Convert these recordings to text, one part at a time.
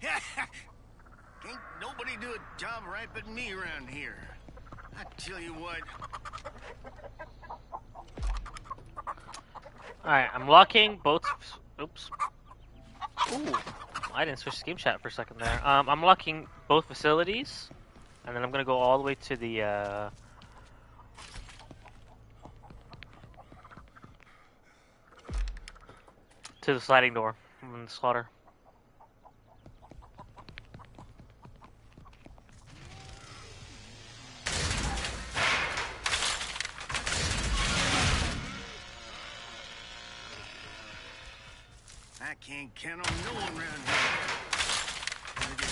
Can't nobody do a job right but me around here. I tell you what. Alright, I'm locking both. Oops. Ooh, I didn't switch to game chat for a second there. I'm locking both facilities, and then I'm gonna go all the way to the. To the sliding door from the slaughter. I can't count on no one around here. They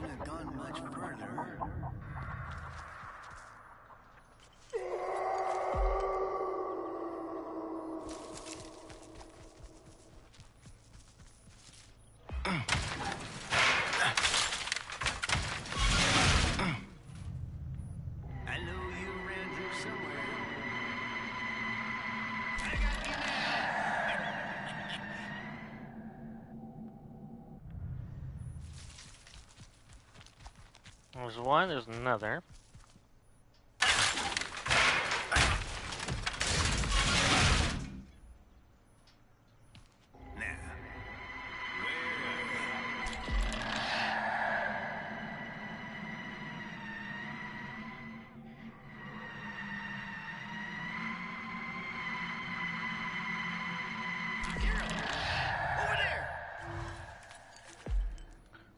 couldn't have gone much further. There's one, there's another.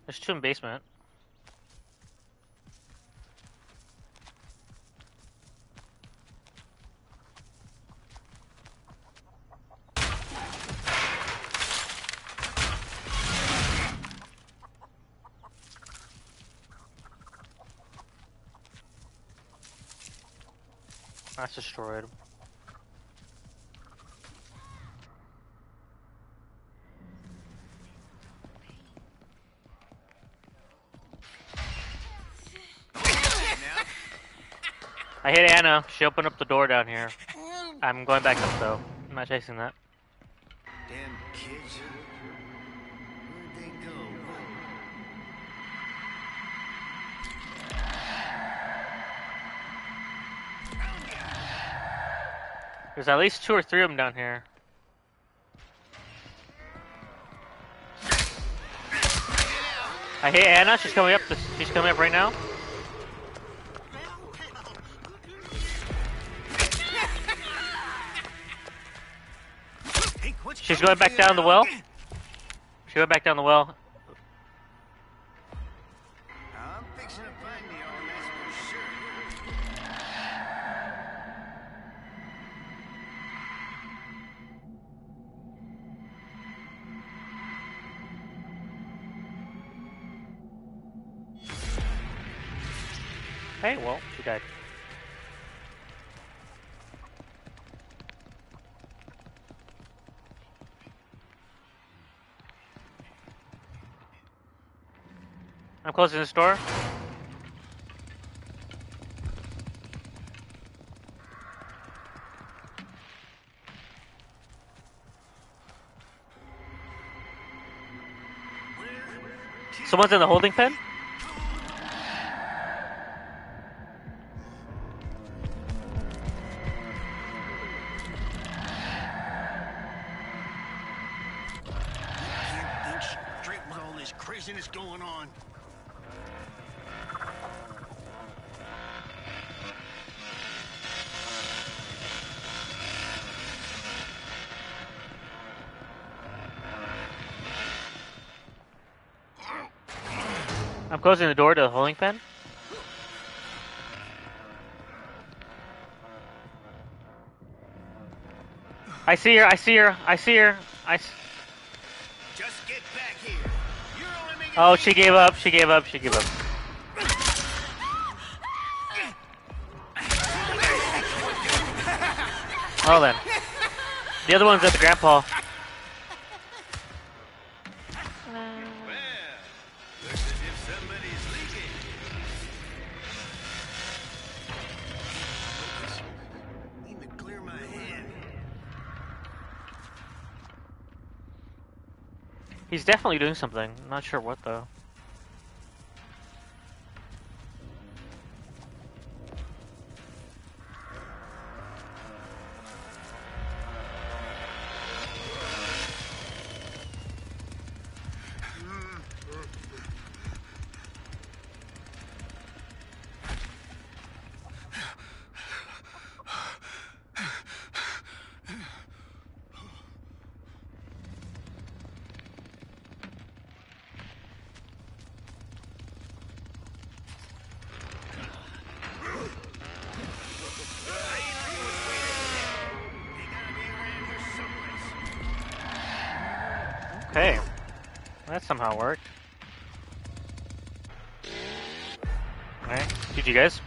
There's two in basement. That's destroyed. I hit Anna. She opened up the door down here. I'm going back up though. I'm not chasing that. Damn kids. Where'd they go? There's at least two or three of them down here. I hate Anna. She's coming up. She's coming up right now. She's going back down the well. She went back down the well. Hey, well, she died. I'm closing this door. Someone's in the holding pen? Craziness going on. I'm closing the door to the holding pen. I see her. I see her. I see her. Just get back here. Oh, she gave up, she gave up, she gave up. Well then. The other one's at the grandpa. He's definitely doing something. I'm not sure what though. Okay, that somehow worked. Alright, GG guys.